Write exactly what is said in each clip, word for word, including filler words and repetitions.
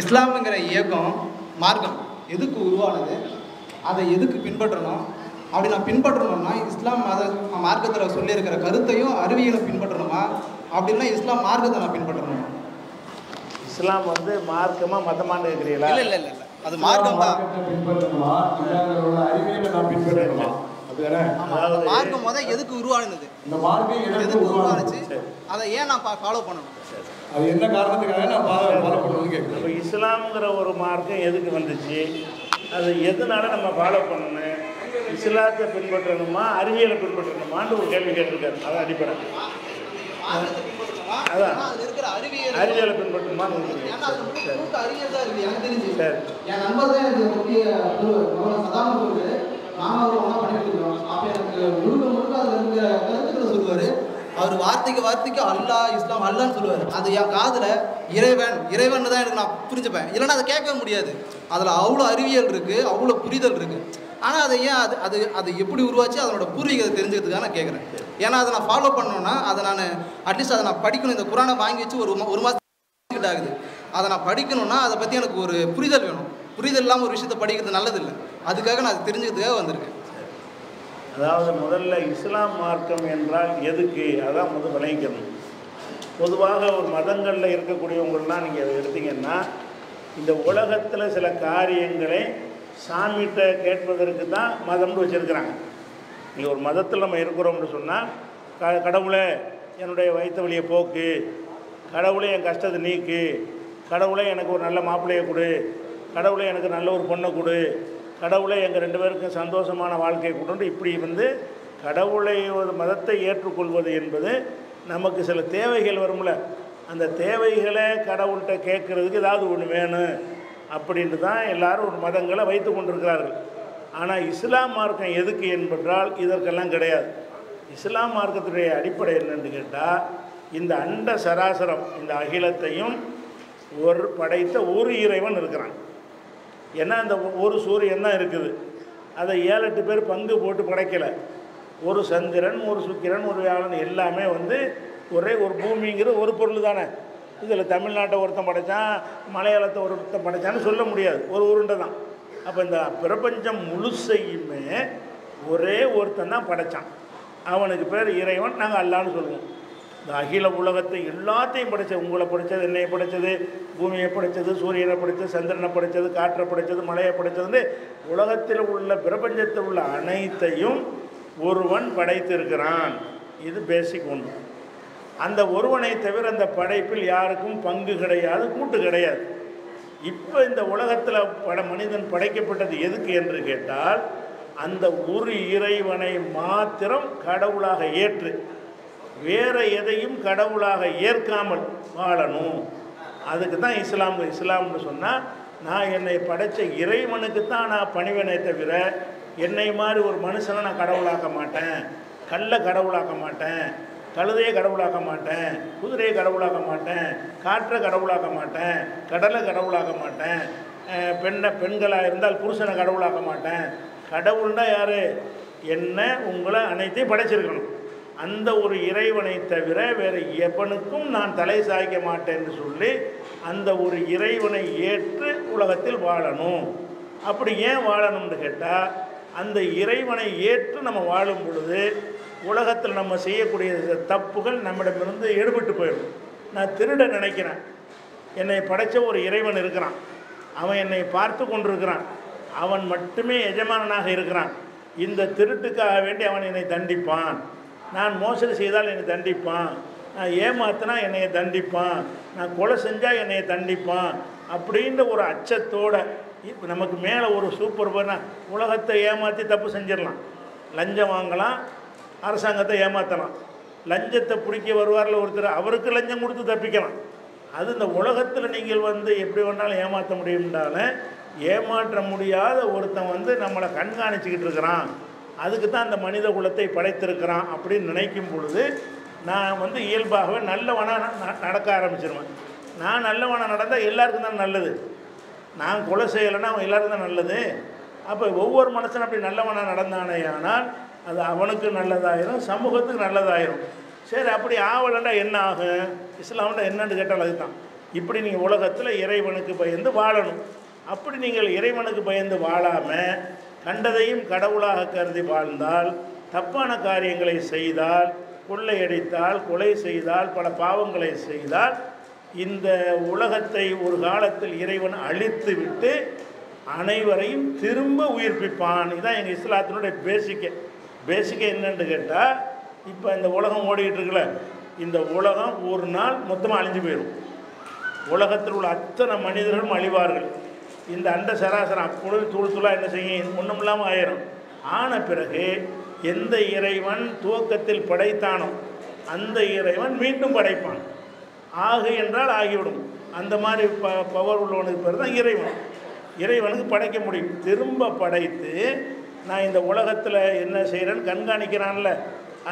இஸ்லாம்ங்கற இயக்கம் மார்க்கம் எதுக்கு உருவானது அதை எதுக்கு பின்பற்றணும் அப்படி நான் பின்பற்றணும்னா இஸ்லாம் மத மார்க்கத்துல சொல்லி இருக்கிற கருத்தையும் அறிவியலை பின்பற்றணுமா அப்படினா இஸ்லாம் மார்க்கத்தை நான் பின்பற்றணும் இஸ்லாம் வந்து மார்க்கமா மதமான்னு கேக்குறீங்களா இல்ல இல்ல இல்ல அது மார்க்கம் தான் பின்பற்றணுமா இல்லங்கறோட அறிவியலை நான் பின்பற்றணுமா அதுதானே அதாவது மார்க்கம் மொத எதுக்கு உருவானது இந்த மார்க்கம் எதுக்கு உருவானது அதை ஏன் நான் ஃபாலோ பண்ணணும் அது என்ன காரணத்துக்காக நான் ஃபாலோ பண்ணணும்னு கேக்குறேன் அப்ப இஸ்லாம்ங்கற ஒரு மார்க்கம் எதுக்கு வந்துச்சு அது எதனால நம்ம ஃபாலோ பண்ணணும் இஸ்லாத்தை பின்பற்றணுமா அறிவியலை பின்பற்றணுமான்னு ஒரு கேள்வி கேட்டிருக்காரு அதான் அடிப்படை அதான் அறிவியலை பின்பற்றணுமா அவர் வார்த்தைக்கு வார்த்தைக்கு அல்லா இஸ்லாம் அல்லான்னு சொல்லுவார் அது என் காதில் இறைவன் இறைவன் தான் எனக்கு நான் புரிஞ்சுப்பேன் இல்லைன்னா அதை கேட்கவே முடியாது அதில் அவ்வளோ அறிவியல் இருக்குது அவ்வளோ புரிதல் இருக்குது ஆனால் அதை ஏன் அது அது அது எப்படி உருவாச்சு அதனோட பூர்வீகத்தை தெரிஞ்சுக்கிறதுக்காக நான் கேட்குறேன் ஏன்னா அதை நான் ஃபாலோ பண்ணோன்னா அதை நான் அட்லீஸ்ட் அதை நான் படிக்கணும் இந்த குரானை வாங்கி வச்சு ஒரு ஒரு மாதத்துக்கிட்ட ஆகுது அதை நான் படிக்கணும்னா அதை பற்றி எனக்கு ஒரு புரிதல் வேணும் புரிதல் இல்லாமல் ஒரு விஷயத்தை படிக்கிறது நல்லதில்லை அதுக்காக நான் அதை தெரிஞ்சுக்கிறதுக்காக வந்திருக்கேன் அதாவது முதல்ல இஸ்லாம் மார்க்கம் என்றால் எதுக்கு அதான் முதல் விளங்கிக்கணும் பொதுவாக ஒரு மதங்களில் இருக்கக்கூடியவங்கள்லாம் நீங்கள் அதை எடுத்தீங்கன்னா இந்த உலகத்தில் சில காரியங்களை சாமிகிட்ட கேட்பதற்கு தான் மதம்னு வச்சுருக்கிறாங்க நீங்கள் ஒரு மதத்தில் நம்ம இருக்கிறோம்னு சொன்னால் க கடவுளை என்னுடைய வயிற்று வழியை போக்கு கடவுளை என் கஷ்டத்தை நீக்கு கடவுளை எனக்கு ஒரு நல்ல மாப்பிள்ளையை கொடு கடவுளை எனக்கு நல்ல ஒரு பொண்ணை கொடு கடவுளை எங்கள் ரெண்டு பேருக்கும் சந்தோஷமான வாழ்க்கையை கொடுன்னு இப்படி வந்து கடவுளை ஒரு மதத்தை ஏற்றுக்கொள்வது என்பது நமக்கு சில தேவைகள் வரும்ல அந்த தேவைகளை கடவுள்கிட்ட கேட்குறதுக்கு ஏதாவது ஒன்று வேணும் அப்படின்ட்டு தான் எல்லாரும் ஒரு மதங்களை வைத்து கொண்டிருக்கிறார்கள் ஆனால் இஸ்லாம் மார்க்கம் எதுக்கு என்பதால் இதற்கெல்லாம் கிடையாது இஸ்லாம் மார்க்கத்துடைய அடிப்படை என்னென்னு கேட்டால் இந்த அண்ட சராசரம் இந்த அகிலத்தையும் ஒரு படைத்த ஒரு இறைவன் இருக்கிறான் ஏன்னா இந்த ஒரு சூரியன் தான் இருக்குது அதை ஏழு எட்டு பேர் பங்கு போட்டு படைக்கலை ஒரு சந்திரன் ஒரு சுக்கிரன் ஒரு வியாழன் எல்லாமே வந்து ஒரே ஒரு பூமிங்கிற ஒரு பொருள் தானே இதில் தமிழ்நாட்டை ஒருத்தன் படைத்தான் மலையாளத்தை ஒருத்தன் படைத்தான்னு சொல்ல முடியாது ஒரு உருண்டை தான் அப்போ இந்த பிரபஞ்சம் முழுசையுமே ஒரே ஒருத்தன் தான் படைத்தான் அவனுக்கு பேர் இறைவன் நாங்கள் அல்லான்னு சொல்லுவோம் இந்த அகில உலகத்தை எல்லாத்தையும் படைத்தது உங்களை படைத்தது என்னையை படைத்தது பூமியை படைத்தது சூரியனை படைத்தது சந்திரனை படைத்தது காற்றை படைத்தது மலையை படைத்தது உலகத்தில் உள்ள பிரபஞ்சத்தில் உள்ள அனைத்தையும் ஒருவன் படைத்திருக்கிறான் இது பேசிக் ஒன்று அந்த ஒருவனை தவிர அந்த படைப்பில் யாருக்கும் பங்கு கிடையாது கூட்டு கிடையாது இப்போ இந்த உலகத்தில் பட மனிதன் படைக்கப்பட்டது எதுக்கு என்று கேட்டால் அந்த ஒரு இறைவனை மாத்திரம் கடவுளாக ஏற்று வேற எதையும் கடவுளாக ஏற்காமல் வாழணும் அதுக்கு தான் இஸ்லாம் இஸ்லாம்னு சொன்னால் நான் என்னை படைத்த இறைவனுக்கு தான் நான் பணிவனை தவிர என்னை மாதிரி ஒரு மனுஷனை நான் கடவுளாக்க மாட்டேன் கல்லை கடவுளாக்க மாட்டேன் கழுதையை கடவுளாக்க மாட்டேன் குதிரையை கடவுளாக்க மாட்டேன் காற்றை கடவுளாக்க மாட்டேன் கடலை கடவுளாக்க மாட்டேன் பெண்ணை பெண்களாக இருந்தால் புருஷனை கடவுளாக்க மாட்டேன் கடவுள்னா யார் என்ன உங்களை அனைத்தையும் படைச்சிருக்கணும் அந்த ஒரு இறைவனை தவிர வேறு எவனுக்கும் நான் தலை சாய்க்க மாட்டேன்னு சொல்லி அந்த ஒரு இறைவனை ஏற்று உலகத்தில் வாழணும் அப்படி ஏன் வாழணும்னு கேட்டால் அந்த இறைவனை ஏற்று நம்ம வாழும் பொழுது உலகத்தில் நம்ம செய்யக்கூடிய தப்புகள் நம்மிடமிருந்து எடுபட்டு போயிடும் நான் திருட நினைக்கிறேன் என்னை படைத்த ஒரு இறைவன் இருக்கிறான் அவன் என்னை பார்த்து கொண்டிருக்கிறான் அவன் மட்டுமே எஜமானனாக இருக்கிறான் இந்த திருட்டுக்காக வேண்டி அவன் என்னை தண்டிப்பான் நான் மோசடி செய்தால் என்னை தண்டிப்பான் நான் ஏமாத்தினா என்னையை தண்டிப்பான் நான் கொலை செஞ்சால் என்னையை தண்டிப்பான் அப்படின்ற ஒரு அச்சத்தோடு இப்போ நமக்கு மேலே ஒரு சூப்பர் பண்ண உலகத்தை ஏமாற்றி தப்பு செஞ்சிடலாம் லஞ்சம் வாங்கலாம் அரசாங்கத்தை ஏமாற்றலாம் லஞ்சத்தை பிடிக்க வருவாரில் ஒருத்தர் அவருக்கு லஞ்சம் கொடுத்து தப்பிக்கலாம் அது இந்த உலகத்தில் நீங்கள் வந்து எப்படி வேணாலும் ஏமாற்ற முடியும்னாலும் ஏமாற்ற முடியாத ஒருத்தன் வந்து நம்மளை கண்காணிச்சிக்கிட்டு இருக்கிறான் அதுக்கு தான் அந்த மனித குலத்தை படைத்திருக்கிறான் அப்படின்னு நினைக்கும் பொழுது நான் வந்து இயல்பாகவே நல்லவனாக நடக்க ஆரம்பிச்சிருவேன் நான் நல்லவனாக நடந்தால் எல்லாருக்கும் தான் நல்லது நான் கொலை செய்யலைன்னா அவன் எல்லாருக்கும் தான் நல்லது அப்போ ஒவ்வொரு மனுஷனும் அப்படி நல்லவனாக நடந்தானே ஆனால் அது அவனுக்கு நல்லதாயிரும் சமூகத்துக்கு நல்லதாயிரும் சரி அப்படி ஆவலண்டா என்ன ஆகும் இஸ்லாம்டா என்னன்னு கேட்டால் அதுதான் இப்படி நீங்கள் உலகத்தில் இறைவனுக்கு பயந்து வாழணும். அப்படி நீங்கள் இறைவனுக்கு பயந்து வாழாமல் கண்டதையும் கடவுளாக கருதி வாழ்ந்தால், தப்பான காரியங்களை செய்தால், கொள்ளையடித்தால், கொலை செய்தால், பல பாவங்களை செய்தால், இந்த உலகத்தை ஒரு காலத்தில் இறைவன் அழித்து விட்டு அனைவரையும் திரும்ப உயிர்ப்பிப்பான். இதுதான் எங்கள் இஸ்லாத்தினுடைய பேசிக்கை. பேசிக்கை என்னென்னு கேட்டால், இப்போ இந்த உலகம் ஓடிக்கிட்டு இருக்குல்ல, இந்த உலகம் ஒரு நாள் மொத்தமாக அழிஞ்சு போயிடும். உலகத்தில் உள்ள அத்தனை மனிதர்களும் அழிவார்கள். இந்த அண்ட சராசரம் அப்பொழுது தூள் தூளாக என்ன செய்யும், ஒன்றும் இல்லாமல் ஆயிரும். ஆன பிறகு எந்த இறைவன் துவக்கத்தில் படைத்தானோ அந்த இறைவன் மீண்டும் படைப்பான். ஆகு என்றால் ஆகிவிடும். அந்த மாதிரி ப பவர் உள்ளவனுக்கு பேர் தான் இறைவன். இறைவனுக்கு படைக்க முடியும். திரும்ப படைத்து நான் இந்த உலகத்தில் என்ன செய்கிறேன்னு கண்காணிக்கிறான்ல,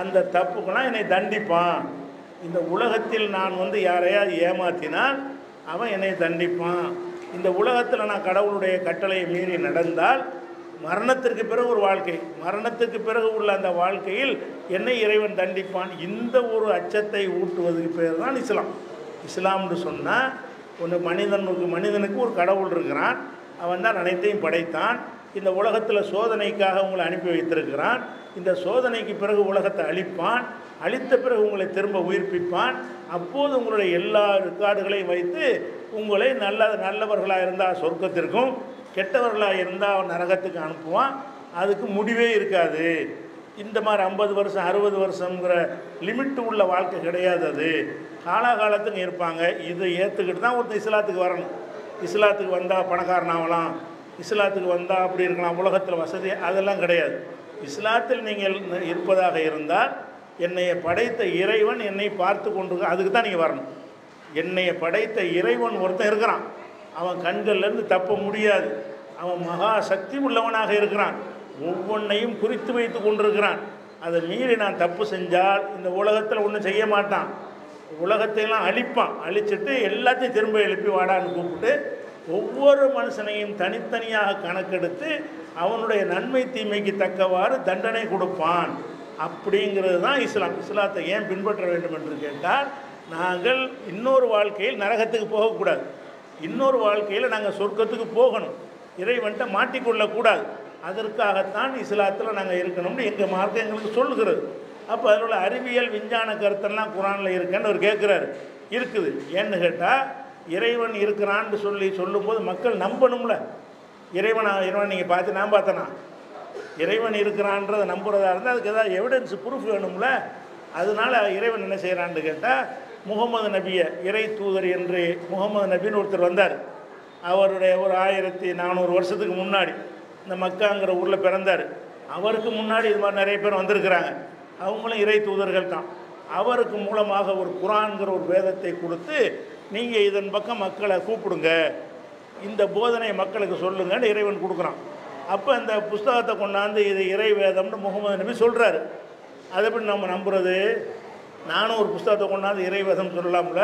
அந்த தப்புக்கெல்லாம் என்னை தண்டிப்பான். இந்த உலகத்தில் நான் வந்து யாரையாவது ஏமாற்றினால் அவன் என்னை தண்டிப்பான். இந்த உலகத்தில் நான் கடவுளுடைய கட்டளையை மீறி நடந்தால் மரணத்திற்கு பிறகு ஒரு வாழ்க்கை, மரணத்திற்கு பிறகு உள்ள அந்த வாழ்க்கையில் என்னை இறைவன் தண்டிப்பான். இந்த ஒரு அச்சத்தை ஊட்டுவதற்கு பேர் தான் இஸ்லாம். இஸ்லாம்னு சொன்னால் ஒன்று, மனிதனுக்கு மனிதனுக்கு ஒரு கடவுள் இருக்கிறான், அவன் தான் அனைத்தையும் படைத்தான். இந்த உலகத்தில் சோதனைக்காக உங்களை அனுப்பி வைத்திருக்கிறான். இந்த சோதனைக்கு பிறகு உலகத்தை அழிப்பான். அழித்த பிறகு உங்களை திரும்ப உயிர்ப்பிப்பான். அப்போது உங்களுடைய எல்லா ரெக்கார்டுகளையும் வைத்து உங்களை நல்ல நல்லவர்களாக இருந்தால் சொர்க்கத்திற்கும், கெட்டவர்களாக இருந்தால் நரகத்துக்கு அனுப்புவான். அதுக்கு முடிவே இருக்காது. இந்த மாதிரி ஐம்பது வருஷம் அறுபது வருஷங்கிற லிமிட்டு உள்ள வாழ்க்கை கிடையாது. அது காலாகாலத்துக்கு இருப்பாங்க. இதை ஏற்றுக்கிட்டு தான் ஒருத்தர் இஸ்லாத்துக்கு வரணும். இஸ்லாத்துக்கு வந்தால் பணக்காரனாகலாம், இஸ்லாத்துக்கு வந்தால் அப்படி இருக்கலாம், உலகத்தில் வசதி அதெல்லாம் கிடையாது. இஸ்லாத்தில் நீங்கள் இருப்பதாக இருந்தால் என்னைய படைத்த இறைவன் என்னை பார்த்து கொண்டு, அதுக்கு தான் நீங்கள் வரணும். என்னைய படைத்த இறைவன் ஒருத்தன் இருக்கிறான், அவன் கண்கள்லேருந்து தப்ப முடியாது. அவன் மகா சக்தி உள்ளவனாக இருக்கிறான், ஒவ்வொன்றையும் குறித்து வைத்து கொண்டிருக்கிறான். அதை மீறி நான் தப்பு செஞ்சால் இந்த உலகத்தில் ஒன்றும் செய்ய மாட்டான், உலகத்தையெல்லாம் அழிப்பான். அழிச்சிட்டு எல்லாத்தையும் திரும்ப எழுப்பி வாடான்னு கூப்பிட்டு ஒவ்வொரு மனுஷனையும் தனித்தனியாக கணக்கெடுத்து அவனுடைய நன்மை தீமைக்கு தக்கவாறு தண்டனை கொடுப்பான். அப்படிங்கிறது தான் இஸ்லாம். இஸ்லாத்தை ஏன் பின்பற்ற வேண்டும் என்று கேட்டால், நாங்கள் இன்னொரு வாழ்க்கையில் நரகத்துக்கு போகக்கூடாது, இன்னொரு வாழ்க்கையில் நாங்கள் சொர்க்கத்துக்கு போகணும், இறைவன்ட்ட மாட்டிக்கொள்ளக்கூடாது. அதற்காகத்தான் இஸ்லாத்தில் நாங்கள் இருக்கணும்னு எங்கள் மார்க்கம் எங்களுக்கு சொல்லுகிறது. அப்போ அதில் உள்ள அறிவியல் விஞ்ஞான கருத்தெல்லாம் குரானில் இருக்கேன்னு அவர் கேட்குறாரு. இருக்குது. ஏன்னு கேட்டால், இறைவன் இருக்கிறான்னு சொல்லி சொல்லும்போது மக்கள் நம்பணும்ல. இறைவனா இறைவன் நீங்கள் பார்த்து நான் பார்த்தனா இறைவன் இருக்கிறான்றதை நம்புகிறதா இருந்தால் அதுக்கு ஏதாவது எவிடன்ஸ் ப்ரூஃப் வேணும்ல. அதனால இறைவன் என்ன செய்கிறான்னு கேட்டால், முகமது நபியை இறை தூதர் என்று முகமது நபின்னு ஒருத்தர் வந்தார். அவருடைய ஒரு ஆயிரத்தி நானூறு வருஷத்துக்கு முன்னாடி இந்த மக்காங்கிற ஊரில் பிறந்தார். அவருக்கு முன்னாடி இது மாதிரி நிறைய பேர் வந்திருக்கிறாங்க, அவங்களும் இறை தூதர்கள் தான். அவருக்கு மூலமாக ஒரு குரான்கிற ஒரு வேதத்தை கொடுத்து, நீங்கள் இதன் பக்கம் மக்களை கூப்பிடுங்க, இந்த போதனையை மக்களுக்கு சொல்லுங்கன்னு இறைவன் கொடுக்குறான். அப்போ இந்த புஸ்தகத்தை கொண்டாந்து இது இறை வேதம்னு முகமது நபி சொல்கிறாரு. அதை எப்படி நம்ம நம்புறது? நானும் ஒரு புஸ்தகத்தை கொண்டாந்து இறை வேதம் சொல்லலாம்ல.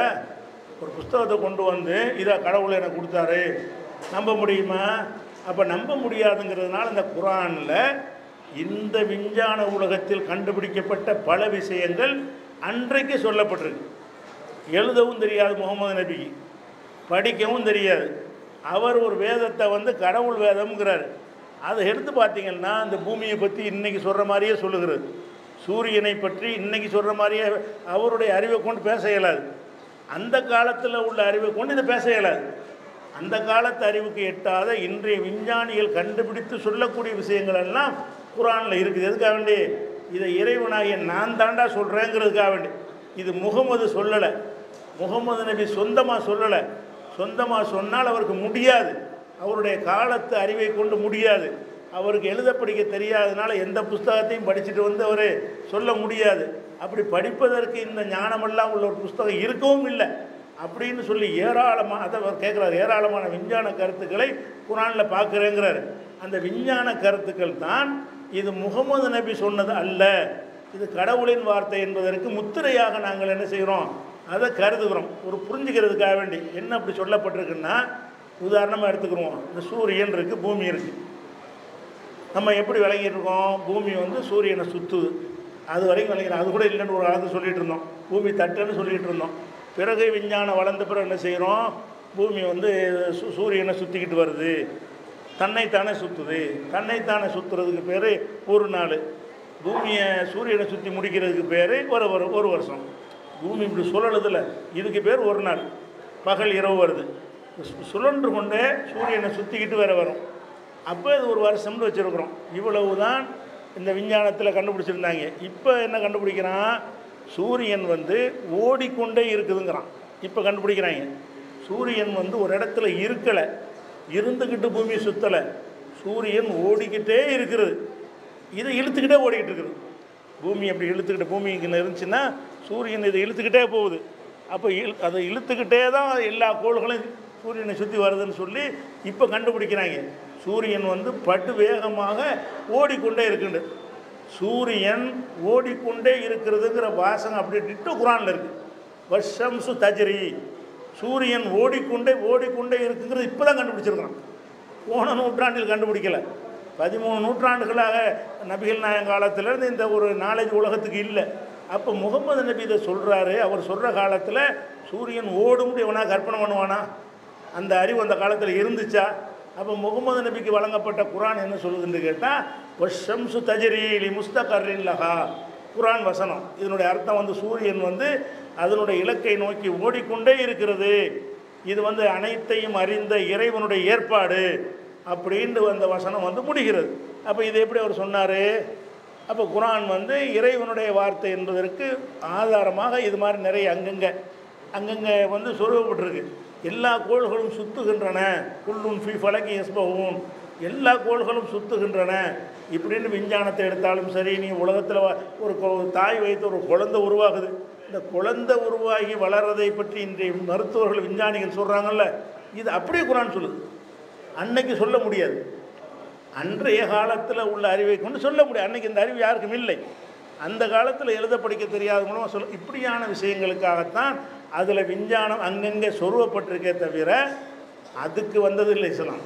ஒரு புஸ்தகத்தை கொண்டு வந்து இதை கடவுளை எனக்கு கொடுத்தாரு, நம்ப முடியுமா? அப்போ நம்ப முடியாதுங்கிறதுனால இந்த குரானில் இந்த விஞ்ஞான உலகத்தில் கண்டுபிடிக்கப்பட்ட பல விஷயங்கள் அன்றைக்கு சொல்லப்பட்டிருக்கு. எழுதவும் தெரியாது முகமது நபிக்கு, படிக்கவும் தெரியாது. அவர் ஒரு வேதத்தை வந்து கடவுள் வேதம்ங்கிறார். அதை எடுத்து பார்த்திங்கன்னா இந்த பூமியை பற்றி இன்றைக்கி சொல்கிற மாதிரியே சொல்லுகிறது, சூரியனை பற்றி இன்றைக்கி சொல்கிற மாதிரியே. அவருடைய அறிவை கொண்டு பேச இயலாது, அந்த காலத்தில் உள்ள அறிவை கொண்டு இதை பேச இயலாது. அந்த காலத்து அறிவுக்கு எட்டாத இன்றைய விஞ்ஞானிகள் கண்டுபிடித்து சொல்லக்கூடிய விஷயங்கள் எல்லாம் குரானில் இருக்குது. எதுக்காக வேண்டி? இதை இறைவனாகிய நான் தாண்டா சொல்கிறேங்கிறதுக்காக வேண்டி. இது முகமது சொல்லலை, முகமது நபி சொந்தமாக சொல்லலை. சொந்தமாக சொன்னால் அவருக்கு முடியாது, அவருடைய காலத்து அறிவை கொண்டு முடியாது. அவருக்கு எழுத படிக்க தெரியாதனால எந்த புஸ்தகத்தையும் படிச்சுட்டு வந்து அவர் சொல்ல முடியாது. அப்படி படிப்பதற்கு இந்த ஞானமெல்லாம் உள்ள ஒரு புஸ்தகம் இருக்கவும் இல்லை அப்படின்னு சொல்லி ஏராளமாக அதை அவர் கேட்குறாரு. ஏராளமான விஞ்ஞான கருத்துக்களை குரானில் பார்க்குறேங்கிறாரு. அந்த விஞ்ஞான கருத்துக்கள் தான் இது முகமது நபி சொன்னது அல்ல, இது கடவுளின் வார்த்தை என்பதற்கு முத்திரையாக நாங்கள் என்ன செய்கிறோம், அதை கருதுகிறோம். ஒரு புரிஞ்சுக்கிறதுக்காக வேண்டி என்ன அப்படி சொல்லப்பட்டிருக்குன்னா, உதாரணமாக எடுத்துக்கிறோம். இந்த சூரியன் இருக்குது, பூமி இருக்குது. நம்ம எப்படி விளங்கிட்டு இருக்கோம்? பூமி வந்து சூரியனை சுற்றுது, அது வரைக்கும் விளங்கிறோம். அது கூட இல்லைன்னு ஒரு காலத்தை சொல்லிகிட்டு இருந்தோம், பூமி தட்டுன்னு சொல்லிகிட்டு இருந்தோம். பிறகு விஞ்ஞானம் வளர்ந்த பிறகு என்ன செய்கிறோம், பூமி வந்து சு சூரியனை சுற்றிக்கிட்டு வருது, தன்னைத்தானே சுற்றுது. தன்னைத்தானே சுற்றுறதுக்கு பேர் ஒரு நாள், பூமியை சூரியனை சுற்றி முடிக்கிறதுக்கு பேர் ஒரு ஒரு வருஷம். பூமி இப்படி சுழலுதில்ல, இதுக்கு பேர் ஒரு நாள். பகல் இரவு வருது, சுழன்று கொண்டே சூரியனை சுற்றிக்கிட்டு வேறு வரும். அப்போ இது ஒரு வருஷம்னு வச்சுருக்குறோம். இவ்வளவு தான் இந்த விஞ்ஞானத்தில் கண்டுபிடிச்சிருந்தாங்க. இப்போ என்ன கண்டுபிடிக்கிறான், சூரியன் வந்து ஓடிக்கொண்டே இருக்குதுங்கிறான். இப்போ கண்டுபிடிக்கிறாங்க சூரியன் வந்து ஒரு இடத்துல இருக்கலை, இருந்துக்கிட்டு பூமி சுற்றலை, சூரியன் ஓடிக்கிட்டே இருக்கிறது. இதை இழுத்துக்கிட்டே ஓடிக்கிட்டு இருக்குது பூமி. அப்படி இழுத்துக்கிட்டு பூமி இங்கே இருந்துச்சுன்னா சூரியன் இதை இழுத்துக்கிட்டே போகுது. அப்போ இழு அதை இழுத்துக்கிட்டே தான் எல்லா கோள்களும் சூரியனை சுற்றி வருதுன்னு சொல்லி இப்போ கண்டுபிடிக்கிறாங்க. சூரியன் வந்து படு வேகமாக ஓடிக்கொண்டே இருக்குண்டு. சூரியன் ஓடிக்கொண்டே இருக்கிறதுங்கிற வாசனை அப்படின்ட்டு குரானில் இருக்குது. வஷம்சு தஜ்ரி, சூரியன் ஓடிக்கொண்டே ஓடிக்கொண்டே இருக்குங்கிறது இப்போ தான் கண்டுபிடிச்சிருக்கிறான். போன நூற்றாண்டில் கண்டுபிடிக்கலை, பதிமூணு நூற்றாண்டுகளாக நபிகள் நாயகம் காலத்திலேருந்து இந்த ஒரு நாலேஜ் உலகத்துக்கு இல்லை. அப்போ முகமது நபி இதை சொல்கிறாரு. அவர் சொல்கிற காலத்தில் சூரியன் ஓடும்னு எவனா கற்பனை பண்ணுவானா? அந்த அறிவு அந்த காலத்தில் இருந்துச்சா? அப்போ முகமது நபிக்கு வழங்கப்பட்ட குரான் என்ன சொல்லுதுன்னு கேட்டால் வஷம்சு தஜ்ரீலி முஸ்தகரின் லஹா, குரான் வசனம். இதனுடைய அர்த்தம் வந்து சூரியன் வந்து அதனுடைய இலக்கை நோக்கி ஓடிக்கொண்டே இருக்கிறது, இது வந்து அனைத்தையும் அறிந்த இறைவனுடைய ஏற்பாடு அப்படின்ட்டு அந்த வசனம் வந்து முடிகிறது. அப்போ இது எப்படி அவர் சொன்னார்? அப்போ குரான் வந்து இறைவனுடைய வார்த்தை என்பதற்கு ஆதாரமாக இது மாதிரி நிறைய அங்கங்கே அங்கங்கே வந்து சொருகப்பட்டிருக்கு. எல்லா கோள்களும் சுற்றுகின்றன, குல்லுன் ஃபீ ஃபலகி யஸ்பஹூன், எல்லா கோள்களும் சுற்றுகின்றன இப்படின்னு விஞ்ஞானத்தை எடுத்தாலும் சரி. நீ உலகத்தில் ஒரு தாய் வைத்து ஒரு குழந்தை உருவாகுது, இந்த குழந்தை உருவாகி வளர்றதை பற்றி இன்றைய மருத்துவர்கள் விஞ்ஞானிகள் சொல்கிறாங்கல்ல, இது அப்படியே குரான் சொல்லுது. அன்னைக்கு சொல்ல முடியாது, அன்றைய காலத்தில் உள்ள அறிவை கொண்டு சொல்ல முடியாது. அன்றைக்கு இந்த அறிவு யாருக்கும் இல்லை. அந்த காலத்தில் எழுத படிக்க தெரியாதவங்களும் சொல்ல, இப்படியான விஷயங்களுக்காகத்தான் அதில் விஞ்ஞானம் அங்கங்கே சொருவப்பட்டிருக்கே தவிர அதுக்கு வந்தது இல்லை. இஸ்லாம்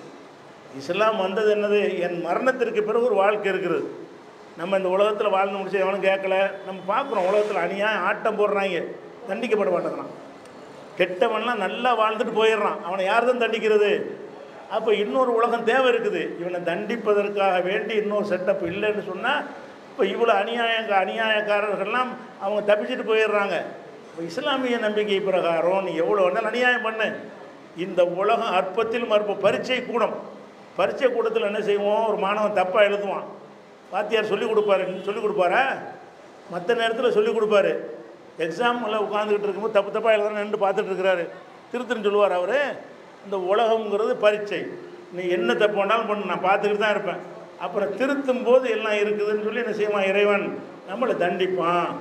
இஸ்லாம் வந்தது என்னது, என் மரணத்திற்கு பிறகு ஒரு வாழ்க்கை இருக்கிறது. நம்ம இந்த உலகத்தில் வாழ்ந்து முடிச்சு எவனும் கேட்கல. நம்ம பார்க்குறோம் உலகத்தில் அநியாயம் ஆட்டம் போடுறாங்க, தண்டிக்கப்பட மாட்டேங்கிறான். கெட்டவன்லாம் நல்லா வாழ்ந்துட்டு போயிடுறான், அவனை யார் தான் தண்டிக்கிறது? அப்போ இன்னொரு உலகம் தேவை இருக்குது. இவனை தண்டிப்பதற்காக வேண்டி இன்னொரு செட்டப் இல்லைன்னு சொன்னால் இப்போ இவ்வளோ அநியாயங்க அநியாயக்காரர்கள்லாம் அவங்க தப்பிச்சுட்டு போயிடுறாங்க. இப்போ இஸ்லாமிய நம்பிக்கை பிரகாரம் நீ எவ்வளோ வேணாலும் அநியாயம் பண்ணு, இந்த உலகம் அற்பத்தில் மறுப்பு. பரீட்சை கூடம், பரீட்சை கூடத்தில் என்ன செய்வோம், ஒரு மாணவன் தப்பாக எழுதுவான், வாத்தியார் சொல்லிக் கொடுப்பாரு சொல்லிக் கொடுப்பாரா? மற்ற நேரத்தில் சொல்லிக் கொடுப்பாரு. எக்ஸாமில் உட்காந்துக்கிட்டு இருக்கும்போது தப்பு தப்பாக எழுதுறான்னு நின்று பார்த்துட்டு இருக்கிறாரு, திருத்தன்னு சொல்லுவார் அவர். இந்த உலகங்கிறது பரீட்சை, நீ என்ன தப்பு வேணாலும் பண்ணு, நான் பார்த்துக்கிட்டு தான் இருப்பேன். அப்புறம் திருத்தும் போது எல்லாம் இருக்குதுன்னு சொல்லி என்ன செய்வான், இறைவன் நம்மளை தண்டிப்பான்.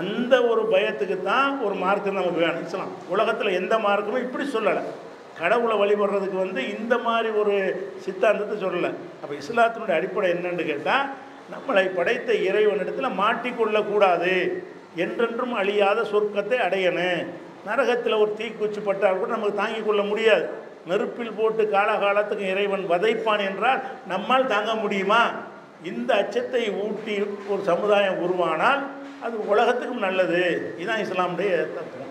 அந்த ஒரு பயத்துக்கு தான் ஒரு மார்க்கு நமக்கு வேணும். இஸ்லாம் உலகத்தில் எந்த மார்க்குமே இப்படி சொல்லலை. கடவுளை வழிபடுறதுக்கு வந்து இந்த மாதிரி ஒரு சித்தாந்தத்தை சொல்லலை. அப்போ இஸ்லாத்தினுடைய அடிப்படை என்னன்னு கேட்டால், நம்மளை படைத்த இறைவனிடத்தில் மாட்டிக்கொள்ளக்கூடாது, என்றென்றும் அழியாத சொர்க்கத்தை அடையணும். நரகத்தில் ஒரு தீக்குச்சி பட்டால் கூட நமக்கு தாங்கிக் கொள்ள முடியாது. நெருப்பில் போட்டு காலகாலத்துக்கு இறைவன் வதைப்பான் என்றால் நம்மால் தாங்க முடியுமா? இந்த அச்சத்தை ஊட்டி ஒரு சமுதாயம் உருவானால் அது உலகத்துக்கும் நல்லது. இதுதான் இஸ்லாமுடைய தத்துவம்.